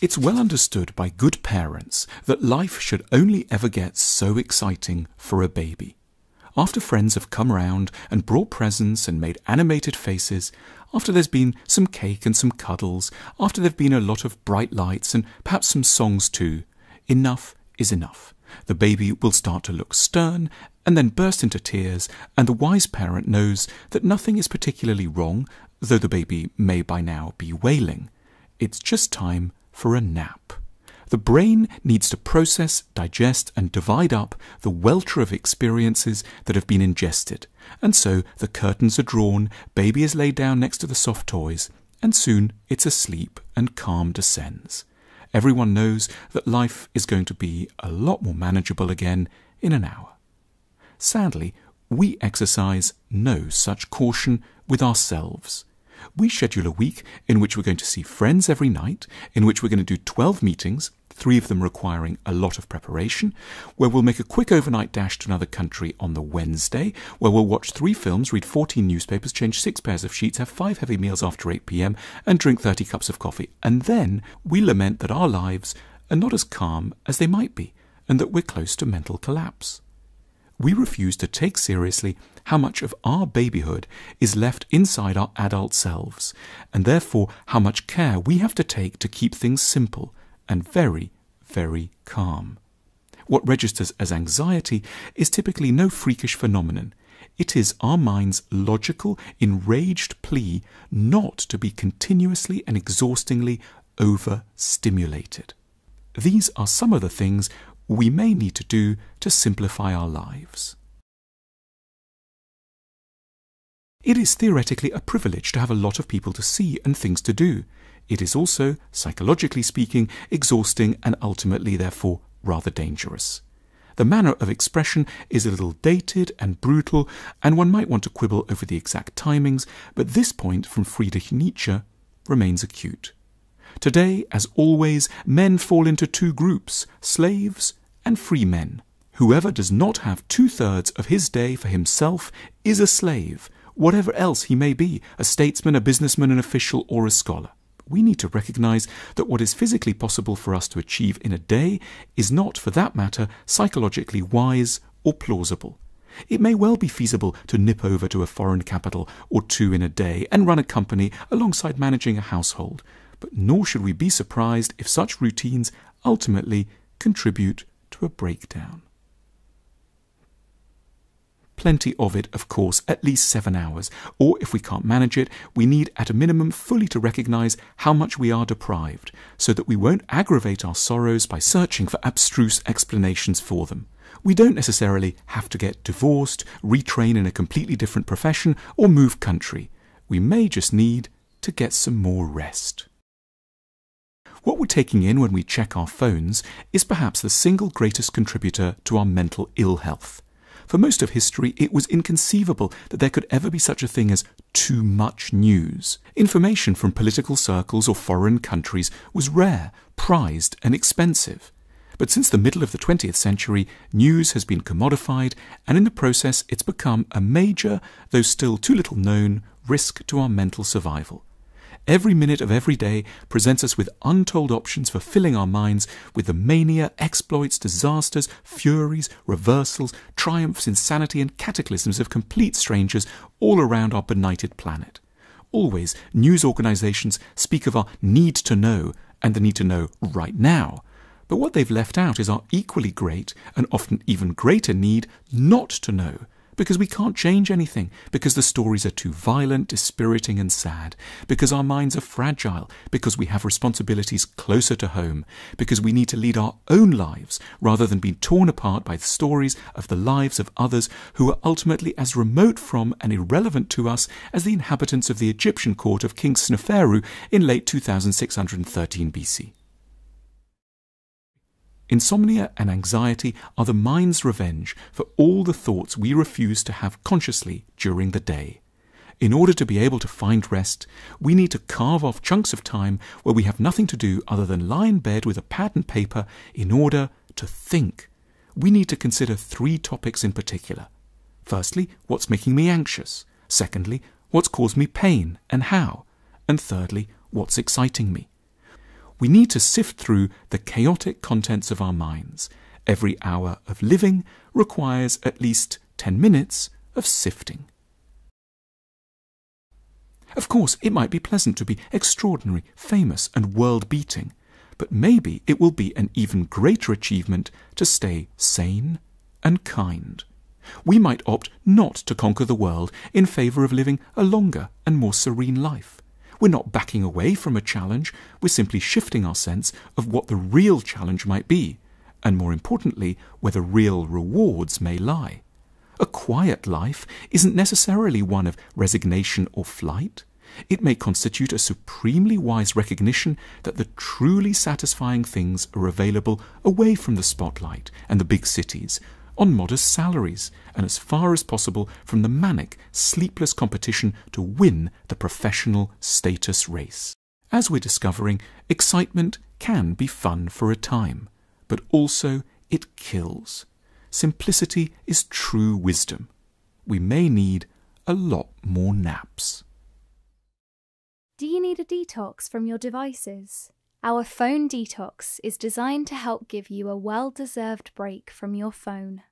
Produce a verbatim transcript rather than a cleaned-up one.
It's well understood by good parents that life should only ever get so exciting for a baby. After friends have come round and brought presents and made animated faces, after there's been some cake and some cuddles, after there've been a lot of bright lights and perhaps some songs too, enough is enough. The baby will start to look stern and then burst into tears, and the wise parent knows that nothing is particularly wrong, though the baby may by now be wailing. It's just time for a nap. The brain needs to process, digest and divide up the welter of experiences that have been ingested, and so the curtains are drawn, baby is laid down next to the soft toys, and soon it's asleep and calm descends. Everyone knows that life is going to be a lot more manageable again in an hour. Sadly, we exercise no such caution with ourselves. We schedule a week in which we're going to see friends every night, in which we're going to do twelve meetings, three of them requiring a lot of preparation, where we'll make a quick overnight dash to another country on the Wednesday, where we'll watch three films, read fourteen newspapers, change six pairs of sheets, have five heavy meals after eight p m, and drink thirty cups of coffee. And then we lament that our lives are not as calm as they might be, and that we're close to mental collapse. We refuse to take seriously how much of our babyhood is left inside our adult selves, and therefore how much care we have to take to keep things simple and very, very calm. What registers as anxiety is typically no freakish phenomenon. It is our mind's logical, enraged plea not to be continuously and exhaustingly overstimulated. These are some of the things we may need to do to simplify our lives. It is theoretically a privilege to have a lot of people to see and things to do. It is also, psychologically speaking, exhausting and ultimately, therefore, rather dangerous. The manner of expression is a little dated and brutal, and one might want to quibble over the exact timings, but this point from Friedrich Nietzsche remains acute. Today, as always, men fall into two groups, slaves and free men. Whoever does not have two-thirds of his day for himself is a slave, whatever else he may be, a statesman, a businessman, an official, or a scholar. We need to recognize that what is physically possible for us to achieve in a day is not, for that matter, psychologically wise or plausible. It may well be feasible to nip over to a foreign capital or two in a day and run a company alongside managing a household, but nor should we be surprised if such routines ultimately contribute to a breakdown. Plenty of it, of course, at least seven hours, or if we can't manage it, we need at a minimum fully to recognise how much we are deprived, so that we won't aggravate our sorrows by searching for abstruse explanations for them. We don't necessarily have to get divorced, retrain in a completely different profession, or move country. We may just need to get some more rest. What we're taking in when we check our phones is perhaps the single greatest contributor to our mental ill health. For most of history, it was inconceivable that there could ever be such a thing as too much news. Information from political circles or foreign countries was rare, prized, and expensive. But since the middle of the twentieth century, news has been commodified, and in the process it's become a major, though still too little known, risk to our mental survival. Every minute of every day presents us with untold options for filling our minds with the mania, exploits, disasters, furies, reversals, triumphs, insanity and cataclysms of complete strangers all around our benighted planet. Always, news organisations speak of our need to know and the need to know right now. But what they've left out is our equally great and often even greater need not to know, because we can't change anything, because the stories are too violent, dispiriting and sad, because our minds are fragile, because we have responsibilities closer to home, because we need to lead our own lives rather than be torn apart by the stories of the lives of others who are ultimately as remote from and irrelevant to us as the inhabitants of the Egyptian court of King Sneferu in late two thousand six hundred thirteen B C. Insomnia and anxiety are the mind's revenge for all the thoughts we refuse to have consciously during the day. In order to be able to find rest, we need to carve off chunks of time where we have nothing to do other than lie in bed with a pad and paper in order to think. We need to consider three topics in particular. Firstly, what's making me anxious? Secondly, what's caused me pain and how? And thirdly, what's exciting me? we need to sift through the chaotic contents of our minds. Every hour of living requires at least ten minutes of sifting. Of course, it might be pleasant to be extraordinary, famous, and world-beating, but maybe it will be an even greater achievement to stay sane and kind. We might opt not to conquer the world in favour of living a longer and more serene life. We're not backing away from a challenge, we're simply shifting our sense of what the real challenge might be, and more importantly, where the real rewards may lie. A quiet life isn't necessarily one of resignation or flight. It may constitute a supremely wise recognition that the truly satisfying things are available away from the spotlight and the big cities, on modest salaries, and as far as possible from the manic, sleepless competition to win the professional status race. As we're discovering, excitement can be fun for a time, but also it kills. Simplicity is true wisdom. We may need a lot more naps. Do you need a detox from your devices? Our phone detox is designed to help give you a well-deserved break from your phone.